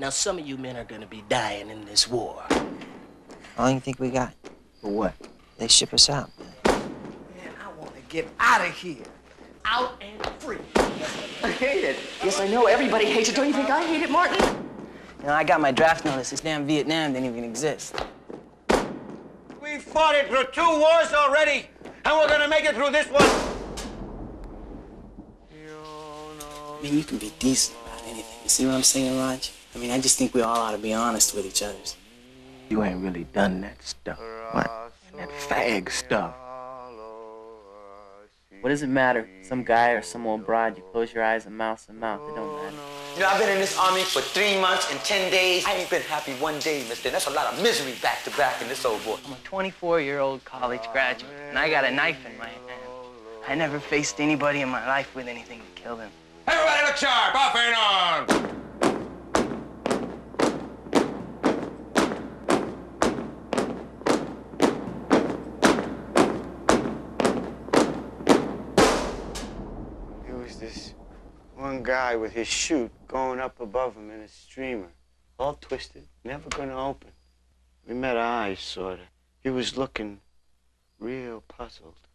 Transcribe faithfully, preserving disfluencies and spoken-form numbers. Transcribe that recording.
Now, some of you men are gonna be dying in this war. All you think we got? For what? They ship us out, man. Man, I want to get out of here. Out and free. I hate it. Yes, I know. Everybody hates it. Don't you think I hate it, Martin? You know, I got my draft notice. This damn Vietnam didn't even exist. We fought it through two wars already, and we're gonna make it through this one. I mean, you can be decent about anything. You see what I'm saying, Raj? I mean, I just think we all ought to be honest with each other. You ain't really done that stuff. What? That fag stuff. What does it matter? Some guy or some old broad, you close your eyes and mouth and mouth. It don't matter. You know, I've been in this army for three months and ten days. I ain't been happy one day, mister. That's a lot of misery back to back in this old boy. I'm a twenty-four-year-old college graduate, and I got a knife in my hand. I never faced anybody in my life with anything to kill them. Everybody look sharp! Off and on! This one guy with his chute going up above him in a streamer, all twisted, never gonna open. We met our eyes, sorta. He was looking real puzzled.